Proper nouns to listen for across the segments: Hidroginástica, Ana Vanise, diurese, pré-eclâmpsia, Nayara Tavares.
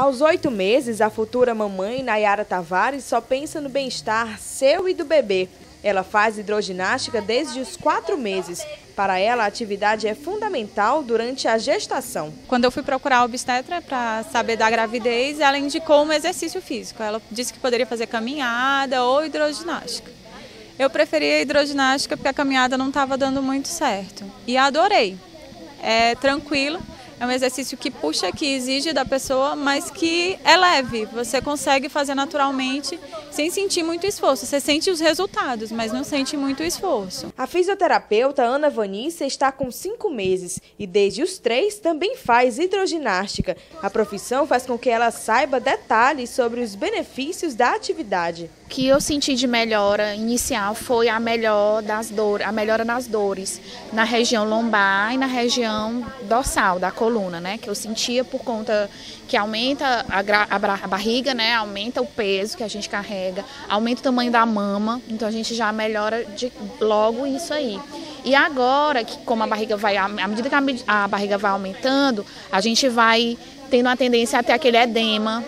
Aos 8 meses, a futura mamãe Nayara Tavares só pensa no bem-estar seu e do bebê. Ela faz hidroginástica desde os 4 meses. Para ela, a atividade é fundamental durante a gestação. Quando eu fui procurar a obstetra para saber da gravidez, ela indicou um exercício físico. Ela disse que poderia fazer caminhada ou hidroginástica. Eu preferi a hidroginástica porque a caminhada não estava dando muito certo. E adorei. É tranquilo. É um exercício que puxa, que exige da pessoa, mas que é leve. Você consegue fazer naturalmente, sem sentir muito esforço. Você sente os resultados, mas não sente muito esforço. A fisioterapeuta Ana Vanise está com 5 meses e desde os 3 também faz hidroginástica. A profissão faz com que ela saiba detalhes sobre os benefícios da atividade. O que eu senti de melhora inicial foi a melhora nas dores, na região lombar e na região dorsal da coluna, né? Que eu sentia por conta que aumenta a barriga, né? Aumenta o peso que a gente carrega, aumenta o tamanho da mama, então a gente já melhora logo isso aí. E agora, que como a barriga vai, à medida que a barriga vai aumentando, a gente vai tendo a tendência a ter aquele edema,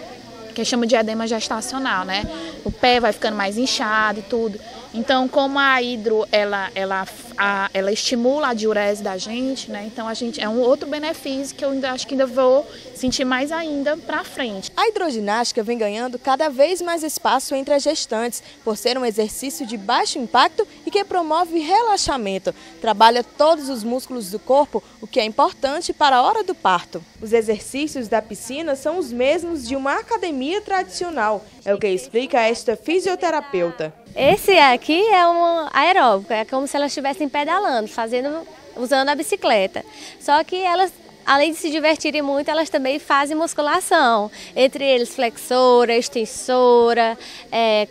que chama de edema gestacional, né? O pé vai ficando mais inchado e tudo. Então, como a hidro, ela estimula a diurese da gente, né? Então, é um outro benefício que eu acho que ainda vou sentir mais ainda pra frente. A hidroginástica vem ganhando cada vez mais espaço entre as gestantes, por ser um exercício de baixo impacto e que promove relaxamento. Trabalha todos os músculos do corpo, o que é importante para a hora do parto. Os exercícios da piscina são os mesmos de uma academia tradicional, é o que explica esta fisioterapeuta. Esse aqui é um aeróbico, é como se elas estivessem pedalando, usando a bicicleta. Só que elas, além de se divertirem muito, elas também fazem musculação. Entre eles, flexora, extensora,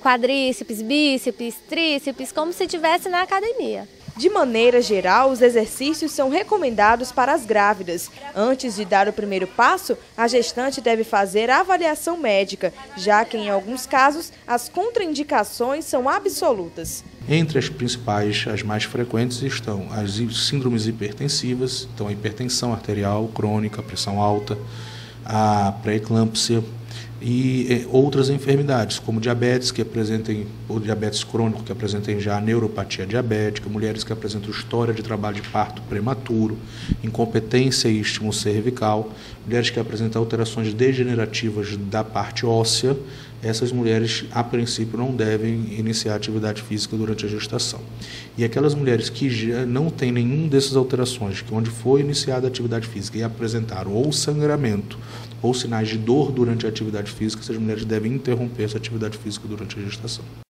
quadríceps, bíceps, tríceps, como se estivesse na academia. De maneira geral, os exercícios são recomendados para as grávidas. Antes de dar o primeiro passo, a gestante deve fazer a avaliação médica, já que em alguns casos as contraindicações são absolutas. Entre as principais, as mais frequentes estão as síndromes hipertensivas, então a hipertensão arterial crônica, pressão alta, a pré-eclâmpsia e outras enfermidades, como diabetes que apresentem, ou diabetes crônico que apresentem já a neuropatia diabética, mulheres que apresentam história de trabalho de parto prematuro, incompetência e estímulo cervical, mulheres que apresentam alterações degenerativas da parte óssea. Essas mulheres, a princípio, não devem iniciar atividade física durante a gestação. E aquelas mulheres que já não têm nenhum dessas alterações, que onde foi iniciada a atividade física e apresentaram ou sangramento ou sinais de dor durante a atividade física, essas mulheres devem interromper essa atividade física durante a gestação.